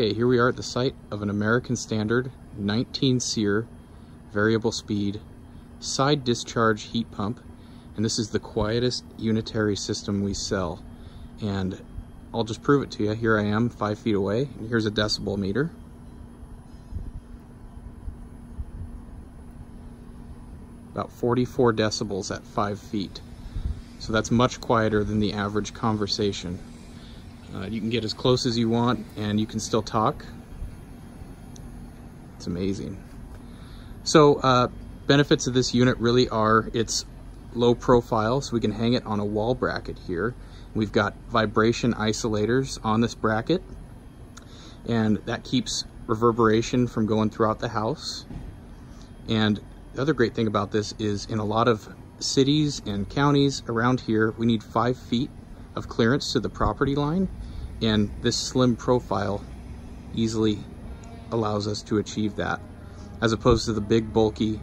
Okay, here we are at the site of an American Standard 19 SEER variable speed side discharge heat pump, and this is the quietest unitary system we sell. And I'll just prove it to you. Here I am 5 feet away, and here's a decibel meter. About 44 decibels at 5 feet. So that's much quieter than the average conversation. You can get as close as you want and you can still talk. It's amazing. So benefits of this unit really are it's low profile, so we can hang it on a wall bracket here. We've got vibration isolators on this bracket, and that keeps reverberation from going throughout the house. And the other great thing about this is in a lot of cities and counties around here, we need 5 feet of clearance to the property line, and this slim profile easily allows us to achieve that, as opposed to the big bulky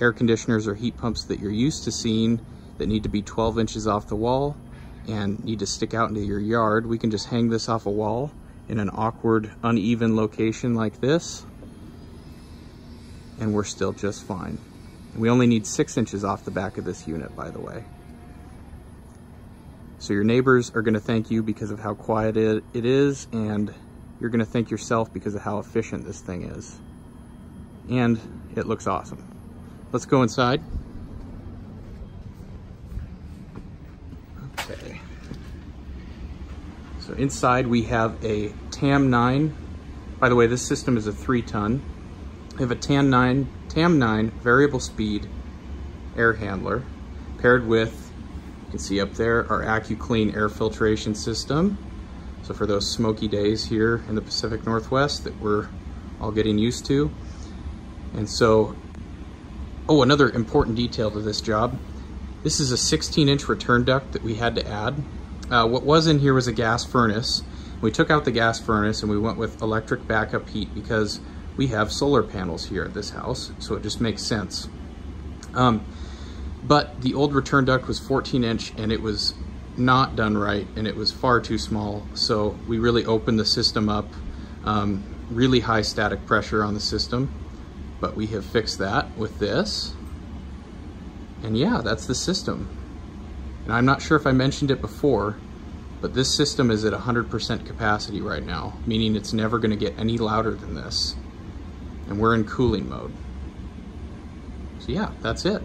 air conditioners or heat pumps that you're used to seeing that need to be 12 inches off the wall and need to stick out into your yard. We can just hang this off a wall in an awkward, uneven location like this, and we're still just fine. We only need 6 inches off the back of this unit, by the way. So your neighbors are going to thank you because of how quiet it is, and you're going to thank yourself because of how efficient this thing is. And it looks awesome. Let's go inside. Okay. So inside we have a TAM 9. By the way, this system is a 3-ton. We have a TAM 9 variable speed air handler paired with, you can see up there, our AccuClean air filtration system. So for those smoky days here in the Pacific Northwest that we're all getting used to. And so, oh, another important detail to this job. This is a 16-inch return duct that we had to add. What was in here was a gas furnace. We took out the gas furnace and we went with electric backup heat because we have solar panels here at this house, so it just makes sense. But the old return duct was 14-inch and it was not done right and it was far too small, so we really opened the system up. Really high static pressure on the system, but we have fixed that with this. And yeah, that's the system. And I'm not sure if I mentioned it before, but this system is at 100% capacity right now, meaning it's never going to get any louder than this. And we're in cooling mode. So yeah, that's it.